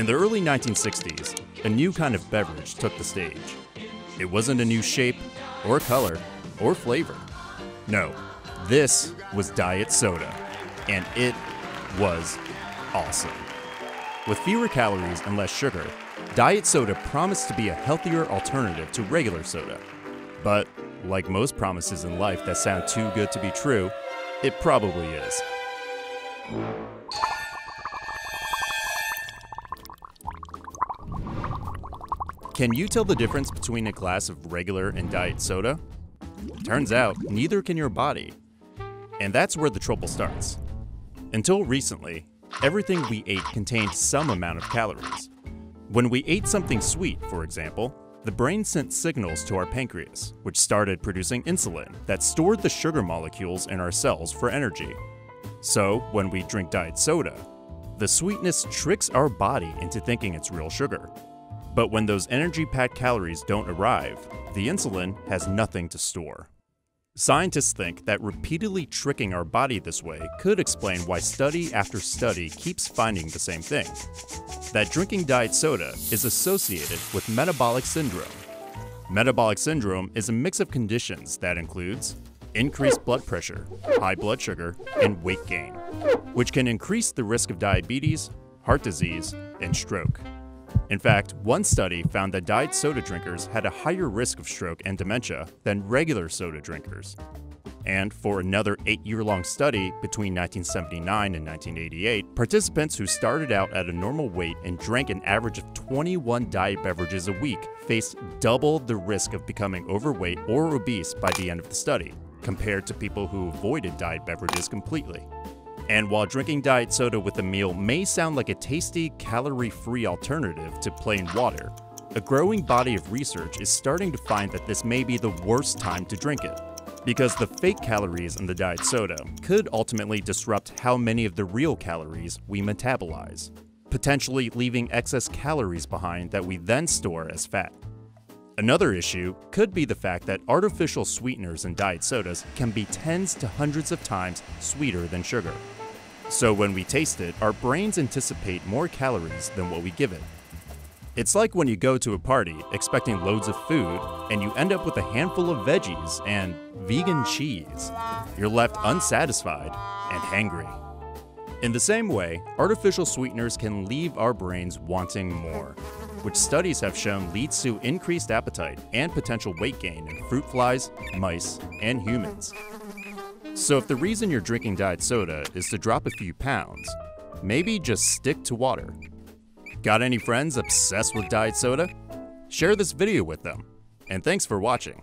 In the early 1960s, a new kind of beverage took the stage. It wasn't a new shape, or color, or flavor. No, this was diet soda, and it was awesome. With fewer calories and less sugar, diet soda promised to be a healthier alternative to regular soda. But, like most promises in life that sound too good to be true, it probably is. Can you tell the difference between a glass of regular and diet soda? Turns out, neither can your body. And that's where the trouble starts. Until recently, everything we ate contained some amount of calories. When we ate something sweet, for example, the brain sent signals to our pancreas, which started producing insulin that stored the sugar molecules in our cells for energy. So, when we drink diet soda, the sweetness tricks our body into thinking it's real sugar. But when those energy-packed calories don't arrive, the insulin has nothing to store. Scientists think that repeatedly tricking our body this way could explain why study after study keeps finding the same thing: that drinking diet soda is associated with metabolic syndrome. Metabolic syndrome is a mix of conditions that includes increased blood pressure, high blood sugar, and weight gain, which can increase the risk of diabetes, heart disease, and stroke. In fact, one study found that diet soda drinkers had a higher risk of stroke and dementia than regular soda drinkers. And for another 8-year-long study between 1979 and 1988, participants who started out at a normal weight and drank an average of 21 diet beverages a week faced double the risk of becoming overweight or obese by the end of the study, compared to people who avoided diet beverages completely. And while drinking diet soda with a meal may sound like a tasty, calorie-free alternative to plain water, a growing body of research is starting to find that this may be the worst time to drink it, because the fake calories in the diet soda could ultimately disrupt how many of the real calories we metabolize, potentially leaving excess calories behind that we then store as fat. Another issue could be the fact that artificial sweeteners in diet sodas can be tens to hundreds of times sweeter than sugar. So when we taste it, our brains anticipate more calories than what we give it. It's like when you go to a party expecting loads of food and you end up with a handful of veggies and vegan cheese. You're left unsatisfied and hangry. In the same way, artificial sweeteners can leave our brains wanting more, which studies have shown leads to increased appetite and potential weight gain in fruit flies, mice, and humans. So if the reason you're drinking diet soda is to drop a few pounds, maybe just stick to water. Got any friends obsessed with diet soda? Share this video with them, and thanks for watching.